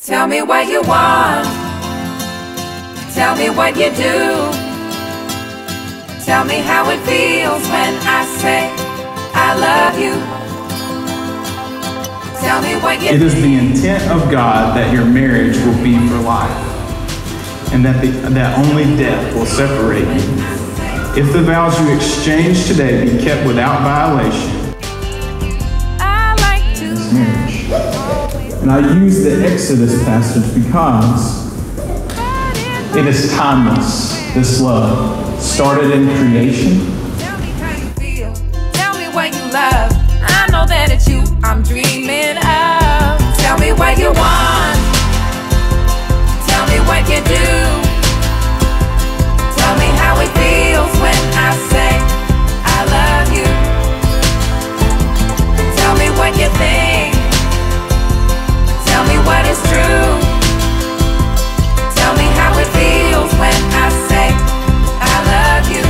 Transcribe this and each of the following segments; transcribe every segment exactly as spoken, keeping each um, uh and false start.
Tell me what you want. Tell me what you do. Tell me how it feels when I say I love you. Tell me what you do. It is the intent of God that your marriage will be for life, and that the, that only death will separate you. If the vows you exchange today be kept without violation, I like to it's marriage. And I use the Exodus passage because it is timeless, this love. Started in creation. Tell me how you feel. Tell me what you love. I know that it's you I'm dreaming of. Tell me what you want. Tell me what you do. Tell me how it feels when I say I love you. Tell me what you think. Tell me what is true. Tell me how it feels when I say I love you.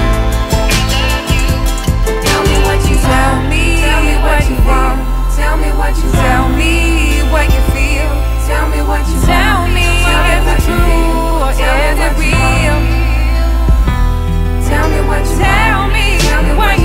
Tell me what you tell me. Tell me what you want. Tell me what you tell me. What you feel. Tell me what you tell me. Is it true or is it real? Tell me what you tell me. Tell me what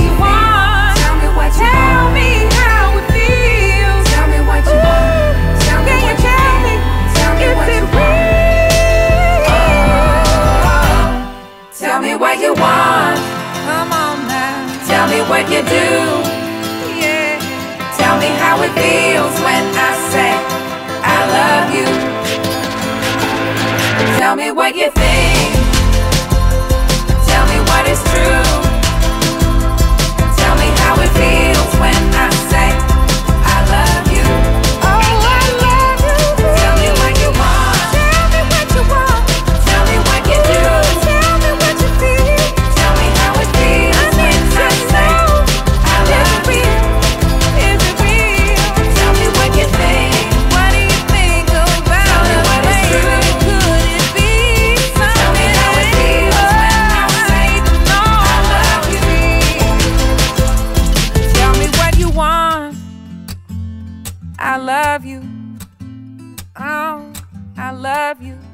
you want. Tell me what you tell me. What you want. Come on now. Tell me what you do. Yeah. Tell me how it feels when I say I love you. Tell me what you think. Tell me what is true. Tell me how it feels when I say I love you. Oh, I love you. Tell me what you want. Tell me what you want. Tell me what you do. I love you. Oh, I love you.